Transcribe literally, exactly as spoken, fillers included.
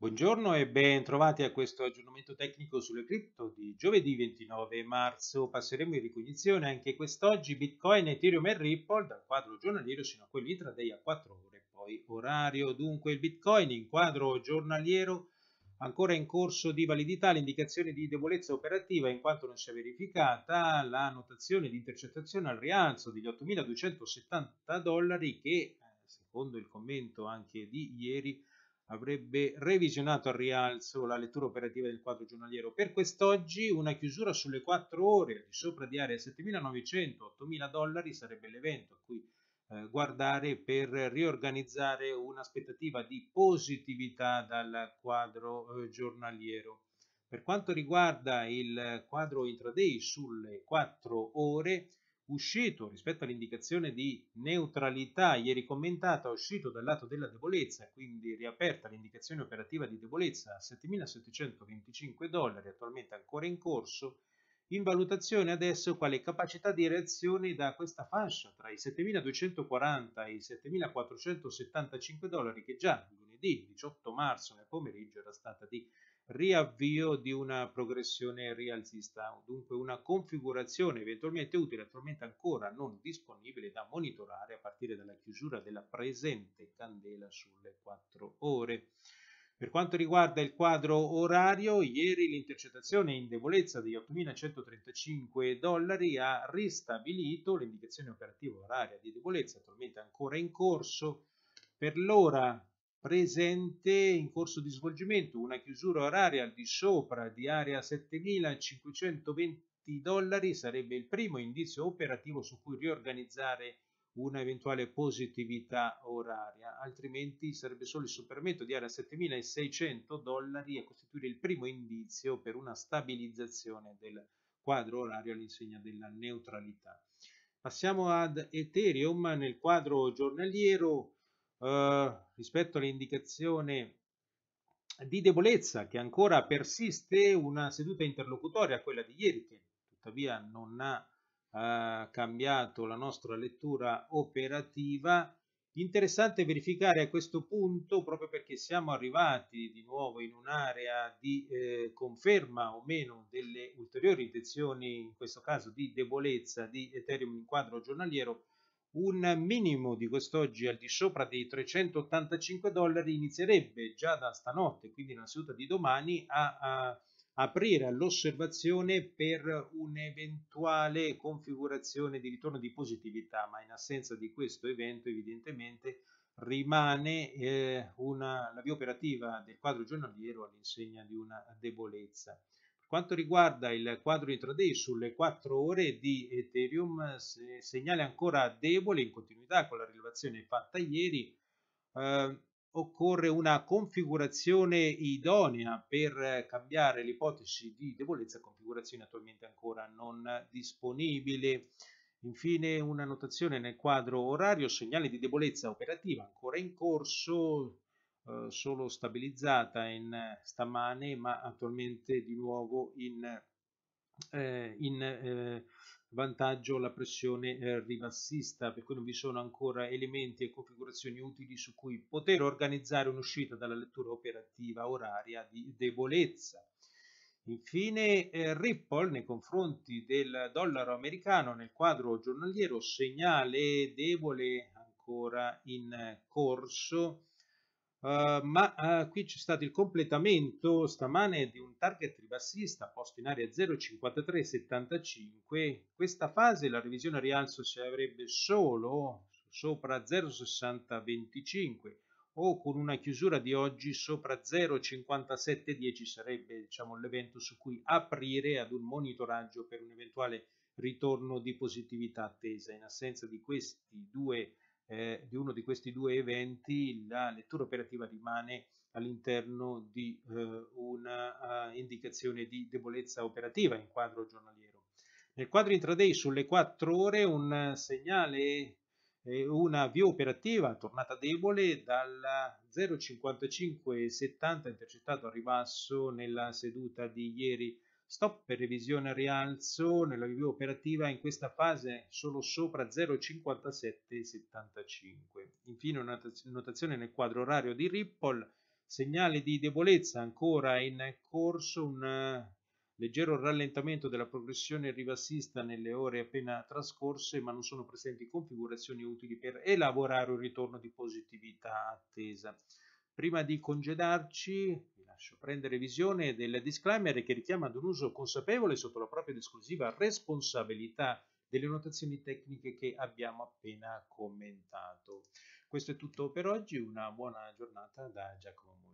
Buongiorno e ben trovati a questo aggiornamento tecnico sulle cripto di giovedì ventinove marzo. Passeremo in ricognizione anche quest'oggi Bitcoin, Ethereum e Ripple dal quadro giornaliero sino a quello intraday a quattro ore, poi orario. Dunque il Bitcoin in quadro giornaliero ancora in corso di validità l'indicazione di debolezza operativa in quanto non si è verificata la notazione di intercettazione al rialzo degli ottomiladuecentosettanta dollari che secondo il commento anche di ieri avrebbe revisionato al rialzo la lettura operativa del quadro giornaliero. Per quest'oggi una chiusura sulle quattro ore al di sopra di area settemilanovecento ottomila dollari sarebbe l'evento a cui eh, guardare per riorganizzare un'aspettativa di positività dal quadro eh, giornaliero. Per quanto riguarda il quadro intraday sulle quattro ore, uscito rispetto all'indicazione di neutralità ieri commentata, uscito dal lato della debolezza, quindi riaperta l'indicazione operativa di debolezza a settemilasettecentoventicinque dollari, attualmente ancora in corso, in valutazione adesso quale capacità di reazione da questa fascia tra i settemiladuecentoquaranta e i settemilaquattrocentosettantacinque dollari che già lunedì diciotto marzo nel pomeriggio era stata di riavvio di una progressione rialzista, dunque una configurazione eventualmente utile, attualmente ancora non disponibile, da monitorare a partire dalla chiusura della presente candela sulle quattro ore. Per quanto riguarda il quadro orario, ieri l'intercettazione in debolezza degli ottomilacentotrentacinque dollari ha ristabilito l'indicazione operativa oraria di debolezza, attualmente ancora in corso. Per l'ora presente in corso di svolgimento una chiusura oraria al di sopra di area settemilacinquecentoventi dollari sarebbe il primo indizio operativo su cui riorganizzare una eventuale positività oraria, altrimenti sarebbe solo il superamento di area settemilaseicento dollari a costituire il primo indizio per una stabilizzazione del quadro orario all'insegna della neutralità. Passiamo ad Ethereum nel quadro giornaliero. Uh, rispetto all'indicazione di debolezza che ancora persiste, una seduta interlocutoria, quella di ieri, che tuttavia non ha uh, cambiato la nostra lettura operativa. Interessante verificare a questo punto, proprio perché siamo arrivati di nuovo in un'area di eh, conferma o meno delle ulteriori intenzioni, in questo caso di debolezza di Ethereum in quadro giornaliero, un minimo di quest'oggi al di sopra dei trecentottantacinque dollari inizierebbe già da stanotte, quindi nella seduta di domani, a, a aprire all'osservazione per un'eventuale configurazione di ritorno di positività, ma in assenza di questo evento evidentemente rimane eh, una, la via operativa del quadro giornaliero all'insegna di una debolezza. Quanto riguarda il quadro intraday sulle quattro ore di Ethereum, segnale ancora debole in continuità con la rilevazione fatta ieri. Eh, occorre una configurazione idonea per cambiare l'ipotesi di debolezza, configurazione attualmente ancora non disponibile. Infine una notazione nel quadro orario, segnale di debolezza operativa ancora in corso, solo stabilizzata in stamane, ma attualmente di nuovo in, eh, in eh, vantaggio la pressione eh, ribassista, per cui non vi sono ancora elementi e configurazioni utili su cui poter organizzare un'uscita dalla lettura operativa oraria di debolezza. Infine eh, Ripple nei confronti del dollaro americano nel quadro giornaliero, segnale debole ancora in corso. Uh, ma uh, qui c'è stato il completamento stamane di un target ribassista posto in area zero virgola cinquantatré settantacinque. Questa fase la revisione a rialzo si avrebbe solo sopra zero virgola sessanta venticinque o con una chiusura di oggi sopra zero virgola cinquantasette dieci sarebbe, diciamo, l'evento su cui aprire ad un monitoraggio per un eventuale ritorno di positività attesa. In assenza di questi due Eh, di uno di questi due eventi la lettura operativa rimane all'interno di eh, una uh, indicazione di debolezza operativa in quadro giornaliero. Nel quadro intraday sulle quattro ore un segnale, eh, una via operativa tornata debole dalla zero virgola cinquantacinque settanta intercettato a ribasso nella seduta di ieri. Stop per revisione a rialzo nella via operativa in questa fase solo sopra zero virgola cinquantasette settantacinque. Infine una notazione nel quadro orario di Ripple, segnali di debolezza ancora in corso, un leggero rallentamento della progressione ribassista nelle ore appena trascorse, ma non sono presenti configurazioni utili per elaborare un ritorno di positività attesa. Prima di congedarci, vi lascio prendere visione del disclaimer che richiama ad un uso consapevole sotto la propria ed esclusiva responsabilità delle notazioni tecniche che abbiamo appena commentato. Questo è tutto per oggi, una buona giornata da Giacomo.